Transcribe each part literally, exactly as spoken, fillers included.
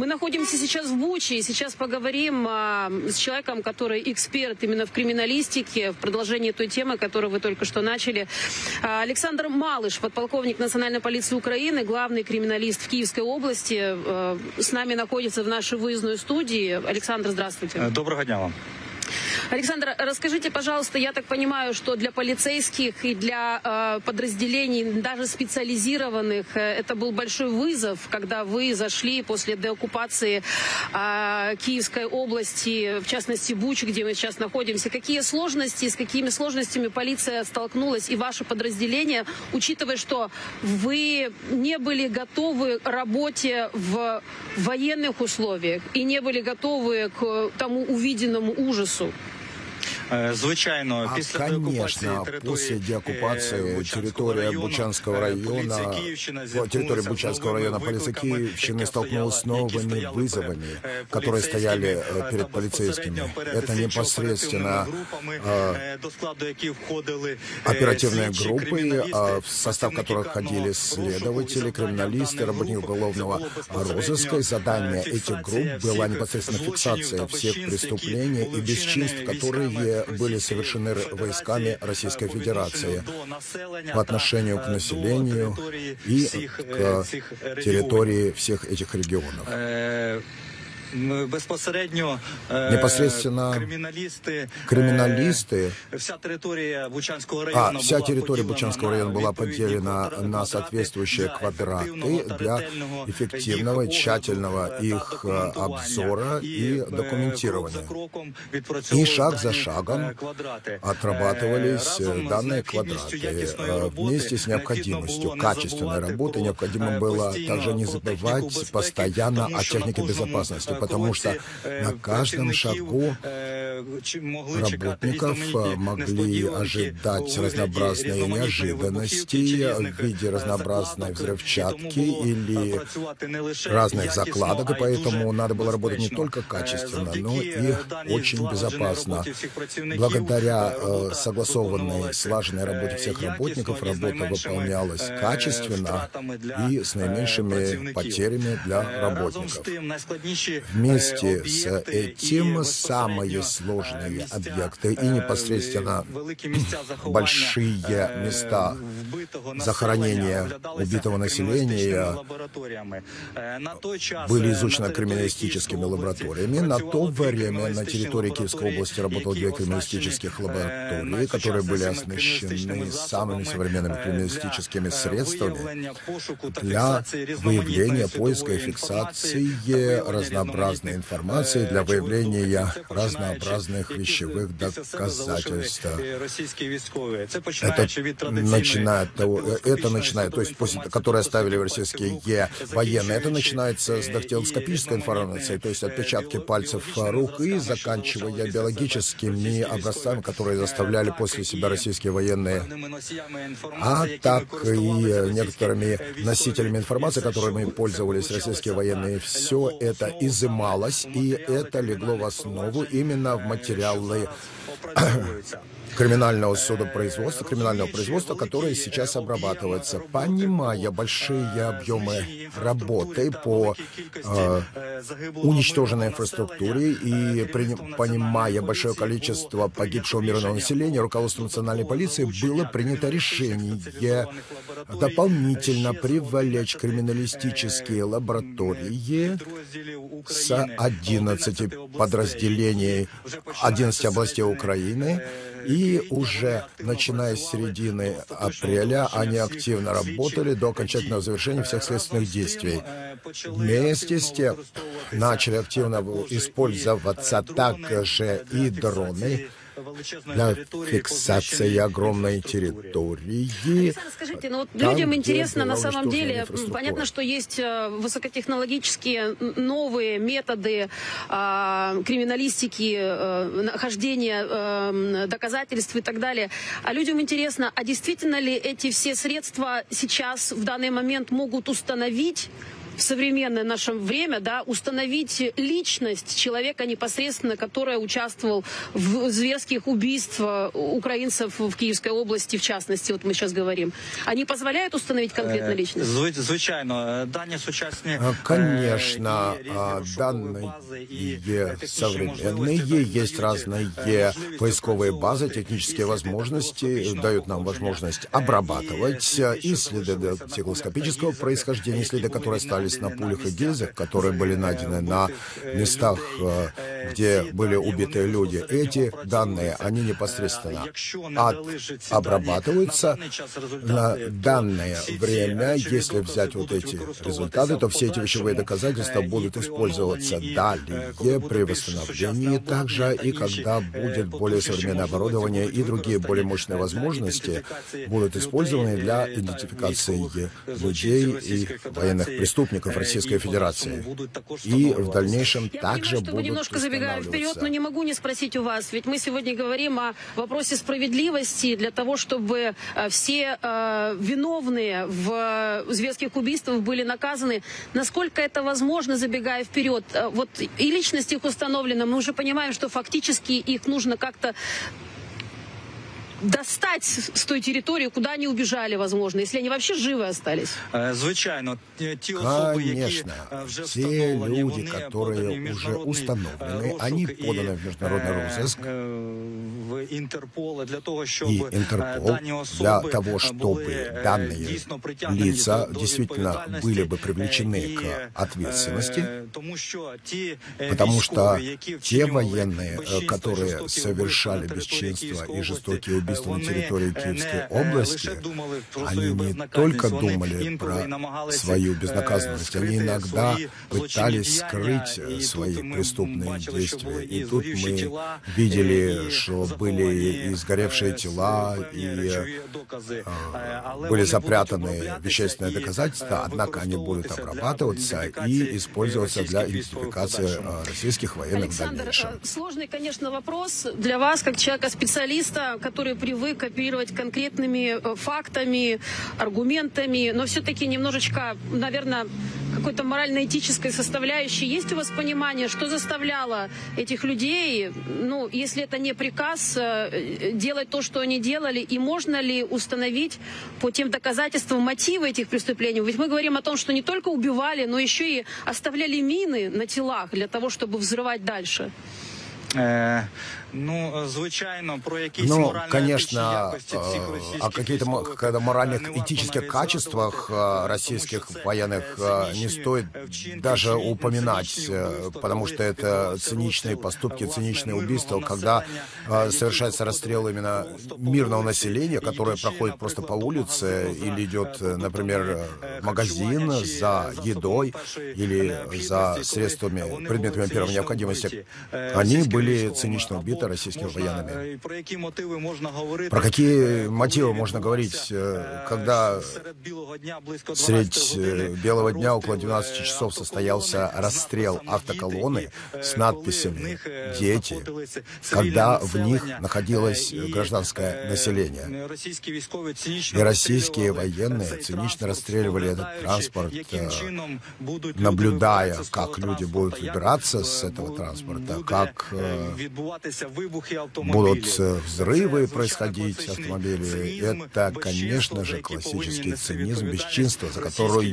Мы находимся сейчас в Буче, и сейчас поговорим а, с человеком, который эксперт именно в криминалистике, в продолжении той темы, которую вы только что начали. А, Александр Малыш, подполковник Национальной полиции Украины, главный криминалист в Киевской области, а, с нами находится в нашей выездной студии. Александр, здравствуйте. Доброго дня вам. Александр, расскажите, пожалуйста, я так понимаю, что для полицейских и для э, подразделений, даже специализированных, э, это был большой вызов, когда вы зашли после деоккупации э, Киевской области, в частности Бучи, где мы сейчас находимся. Какие сложности, с какими сложностями полиция столкнулась и ваше подразделение, учитывая, что вы не были готовы к работе в военных условиях и не были готовы к тому увиденному ужасу? Звичайно, а, після конечно, після деокупації території Бучанського району, території Бучанського району поліція Київщини столкнулась з новими визовами, які стояли перед поліцейськими. Це непосредственно оперативні групи, в состав яких входили слідчі, криміналісти, працівники уголовного розыску. Задання цих груп була непосредственно фіксація всіх преступлень і безчинств, які были совершены войсками Российской Федерации по отношению к населению и к территории всех этих регионов. Непосредственно криминалисты, криминалисты вся территория Бучанского района, а, вся территория Бучанского района была поделена на соответствующие квадраты для эффективного, тщательного их обзора и документирования. И шаг за шагом отрабатывались данные квадраты. Вместе с необходимостью качественной работы необходимо было также не забывать постоянно о технике безопасности, потому что на каждом шагу работников могли ожидать разнообразные неожиданности в виде разнообразной взрывчатки или разных закладок, и поэтому надо было работать не только качественно, но и очень безопасно. Благодаря согласованной, слаженной работе всех работников, работа выполнялась качественно и с наименьшими потерями для работников. Вместе с этим самые сложные объекты и непосредственно большие места захоронения убитого населения были изучены криминалистическими лабораториями. На то время на территории Киевской области работало две криминалистических лаборатории, которые были оснащены самыми современными криминалистическими средствами для выявления, поиска и фиксации разнообразной информации, для выявления разнообразных вещевых доказательств. Это начинает, это начинает, то есть после, которые оставили российские военные, это начинается с дактилоскопической информации, то есть отпечатки пальцев рук, и заканчивая биологическими образцами, которые заставляли после себя российские военные, а так и некоторыми носителями информации, которыми пользовались российские военные. Все это изымалось, и это легло в основу именно в материалы криминального судопроизводства, криминального производства, которое сейчас обрабатывается. Понимая большие объемы работы по э, уничтоженной инфраструктуре и при, понимая большое количество погибшего мирного населения, руководством национальной полиции было принято решение дополнительно привлечь криминалистические лаборатории с одиннадцати подразделений одиннадцати областей Украины. И уже начиная с середины апреля они активно работали до окончательного завершения всех следственных действий. Вместе с тем начали активно использоваться также и дроны для фиксации огромной территории. Александр, скажите, ну вот там, людям интересно на самом деле, понятно, что есть высокотехнологические новые методы э, криминалистики, э, нахождения э, доказательств и так далее. А людям интересно, а действительно ли эти все средства сейчас в данный момент могут установить в современное наше время, да, установить личность человека непосредственно, который участвовал в зверских убийствах украинцев в Киевской области, в частности, вот мы сейчас говорим. Они позволяют установить конкретно личность? Звичайно. Данные сучасные... Конечно, данные современные, есть разные поисковые базы, технические возможности дают нам возможность обрабатывать и следы дактилоскопического происхождения, следы, которые остались на пулях и гильзах, которые были найдены на местах, где были убитые люди. Эти данные, они непосредственно от... обрабатываются. На данное время, если взять вот эти результаты, то все эти вещевые доказательства будут использоваться далее при восстановлении также, и когда будет более современное оборудование и другие более мощные возможности будут использованы для идентификации людей и военных преступников Российской Федерации. И в дальнейшем также будут устанавливаться. Я немножко забегаю вперед, но не могу не спросить у вас, ведь мы сегодня говорим о вопросе справедливости для того, чтобы все э, виновные в зверских убийствах были наказаны. Насколько это возможно, забегая вперед? Вот и личность их установлена, мы уже понимаем, что фактически их нужно как-то достать с той территории, куда они убежали, возможно, если они вообще живы остались. Конечно, те люди, которые уже установлены, они поданы в международный розыск и Интерпол для того, чтобы данные лица действительно были бы привлечены к ответственности, потому что те военные, которые совершали бесчинства и жестокие убийства на территории Киевской области, они не только думали про свою безнаказанность, они иногда пытались скрыть свои преступные действия. И тут мы видели, что были и сгоревшие тела, и были запрятаны вещественные доказательства, однако они будут обрабатываться и использоваться для идентификации российских военных в дальнейшем. Александр, сложный, конечно, вопрос для вас, как человека-специалиста, который привык оперировать конкретными фактами, аргументами, но все-таки немножечко, наверное, какой-то морально-этической составляющей. Есть у вас понимание, что заставляло этих людей, ну, если это не приказ, делать то, что они делали, и можно ли установить по тем доказательствам мотивы этих преступлений? Ведь мы говорим о том, что не только убивали, но еще и оставляли мины на телах для того, чтобы взрывать дальше. Ну, конечно, о каких-то моральных, этических качествах российских военных не стоит даже упоминать, потому что это циничные поступки, циничные убийства, когда совершается расстрел именно мирного населения, которое проходит просто по улице или идет, например, в магазин за едой или за средствами, предметами первой необходимости. Они были цинично убиты российскими военными. Про какие мотивы можно говорить, когда средь белого дня около двенадцати часов состоялся расстрел автоколонны с надписями «Дети», когда в них находилось гражданское население. И российские военные цинично расстреливали этот транспорт, наблюдая, как люди будут выбираться с этого транспорта, как будут взрывы происходить автомобилей. Это, конечно же, классический цинизм, бесчинство, за которое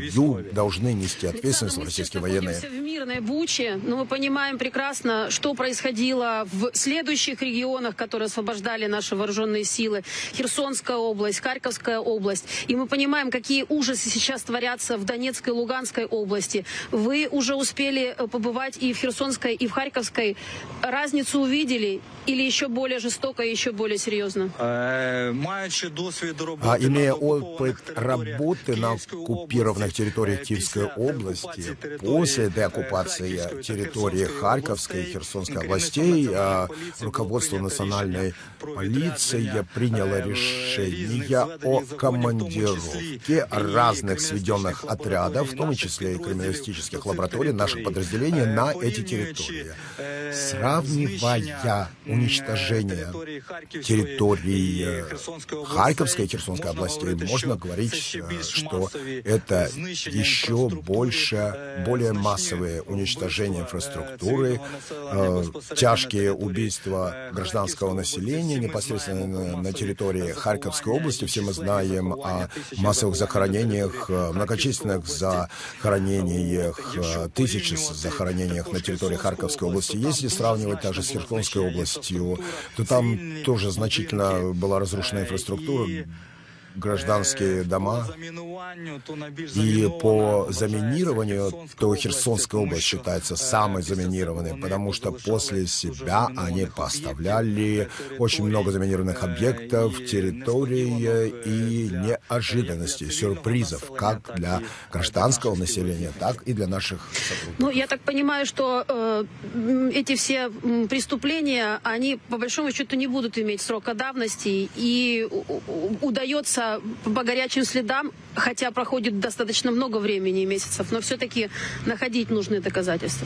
должны нести ответственность российские военные. В мирной Буче, но мы понимаем прекрасно, что происходило в следующих регионах, которые освобождали наши вооруженные силы. Херсонская область, Харьковская область. И мы понимаем, какие ужасы сейчас творятся в Донецкой и Луганской области. Вы уже успели побывать и в Херсонской, и в Харьковской. Разницу увидели? Видели, или еще более жестоко, и еще более серьезно? А имея опыт работы на оккупированных территориях Киевской области, после деоккупации территории Харьковской и Херсонской областей, руководство национальной полиции приняло решение о командировке разных сведенных отрядов, в том числе и криминалистических лабораторий, наших подразделений на эти территории. Сравнивая массовое уничтожение территории Харьковской и Херсонской области. Можно говорить, что это еще больше, более массовые уничтожения инфраструктуры, тяжкие убийства гражданского населения непосредственно на территории Харьковской области. Все мы знаем о массовых захоронениях, многочисленных захоронениях, тысячи захоронениях на территории Харьковской области. Если сравнивать даже с Херсонской областью, то там тоже значительно была разрушена инфраструктура, гражданские дома, и по заминированию, то Херсонская область считается самой заминированной, потому что после себя они поставляли очень много заминированных объектов, территорий и неожиданностей, сюрпризов, как для гражданского населения, так и для наших сотрудников. Ну, я так понимаю, что э, эти все преступления, они по большому счету не будут иметь срока давности, и удается по горячим следам, хотя проходит достаточно много времени и месяцев, но все-таки находить нужные доказательства.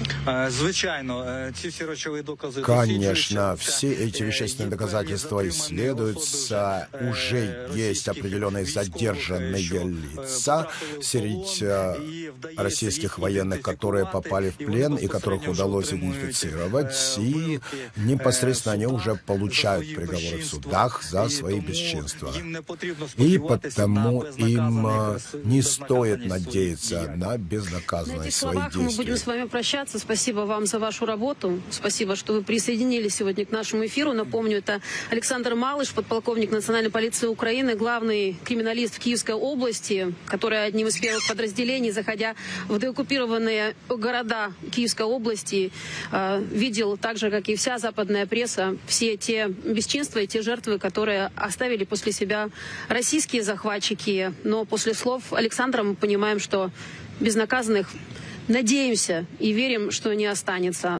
Конечно, все эти вещественные доказательства исследуются, уже есть определенные задержанные лица среди российских военных, которые попали в плен и которых удалось идентифицировать, и непосредственно они уже получают приговоры в судах за свои бесчинства. И потому им не стоит надеяться на безнаказанность своих действий. На этих словах мы будем с вами прощаться. Спасибо вам за вашу работу. Спасибо, что вы присоединились сегодня к нашему эфиру. Напомню, это Александр Малыш, подполковник Национальной полиции Украины, главный криминалист в Киевской области, который одним из первых подразделений, заходя в деоккупированные города Киевской области, видел так же, как и вся западная пресса, все те бесчинства и те жертвы, которые оставили после себя российские захватчики. Но после слов Александра мы понимаем, что безнаказанных, надеемся и верим, что не останется.